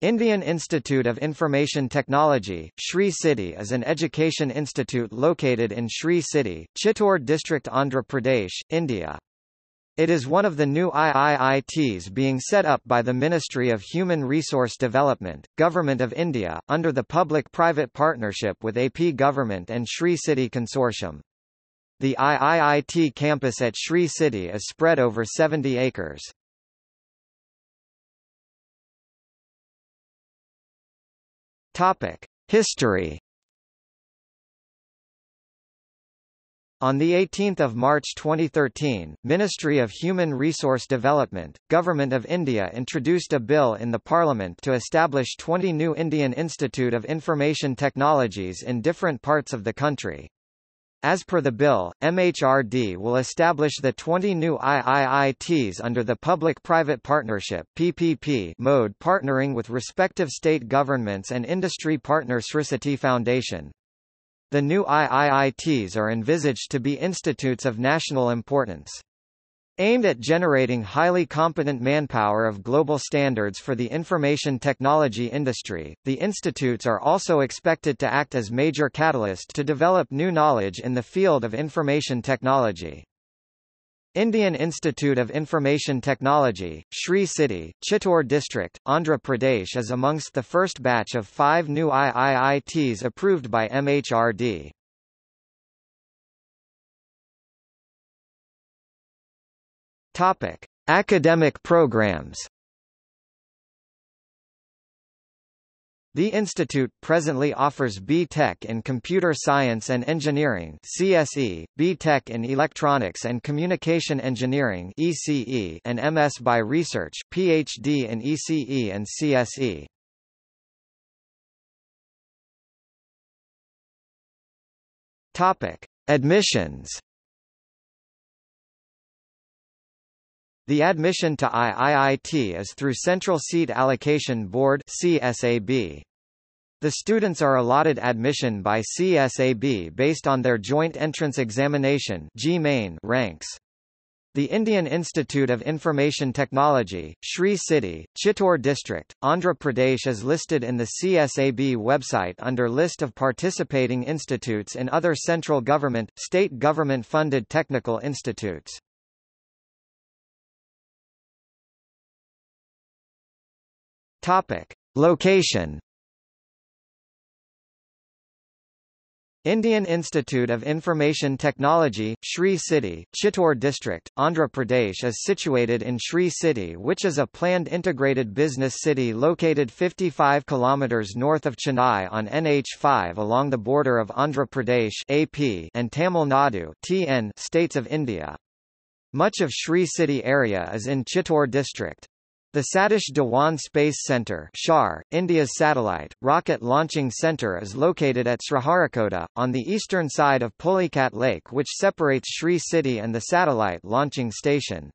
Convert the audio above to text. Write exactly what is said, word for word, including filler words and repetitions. Indian Institute of Information Technology, Sri City is an education institute located in Sri City, Chittoor District, Andhra Pradesh, India. It is one of the new I I I Ts being set up by the Ministry of Human Resource Development, Government of India, under the public-private partnership with A P Government and Sri City Consortium. The I I I T campus at Sri City is spread over seventy acres. History. On the eighteenth of March twenty thirteen, Ministry of Human Resource Development, Government of India introduced a bill in the Parliament to establish twenty new Indian Institute of Information Technologies in different parts of the country. As per the bill, M H R D will establish the twenty new I I I Ts under the Public-Private Partnership (P P P) mode, partnering with respective state governments and industry partner Sri City Foundation. The new I I I Ts are envisaged to be institutes of national importance, aimed at generating highly competent manpower of global standards for the information technology industry. The institutes are also expected to act as major catalyst to develop new knowledge in the field of information technology. Indian Institute of Information Technology, Sri City, Chittoor District, Andhra Pradesh is amongst the first batch of five new I I I Ts approved by M H R D. Topic: Academic programs. The institute presently offers B tech in Computer Science and Engineering (C S E), B tech in Electronics and Communication Engineering (E C E), and M S by Research (P H D) in E C E and C S E. Topic: Admissions. The admission to I I I T is through Central Seat Allocation Board (C S A B). The students are allotted admission by C S A B based on their Joint Entrance Examination (G M E N) ranks. The Indian Institute of Information Technology, Sri City, Chittoor District, Andhra Pradesh is listed in the C S A B website under List of participating institutes in other central government, state government-funded technical institutes. Topic: Location. Indian Institute of Information Technology, Sri City, Chittoor District, Andhra Pradesh is situated in Sri City, which is a planned integrated business city located fifty-five kilometers north of Chennai on N H five along the border of Andhra Pradesh (A P) and Tamil Nadu (T N) states of India. Much of Sri City area is in Chittoor District. The Satish Dhawan Space Centre (S H A R), India's satellite rocket launching centre, is located at Sriharikota, on the eastern side of Pulicat Lake, which separates Sri City and the satellite launching station.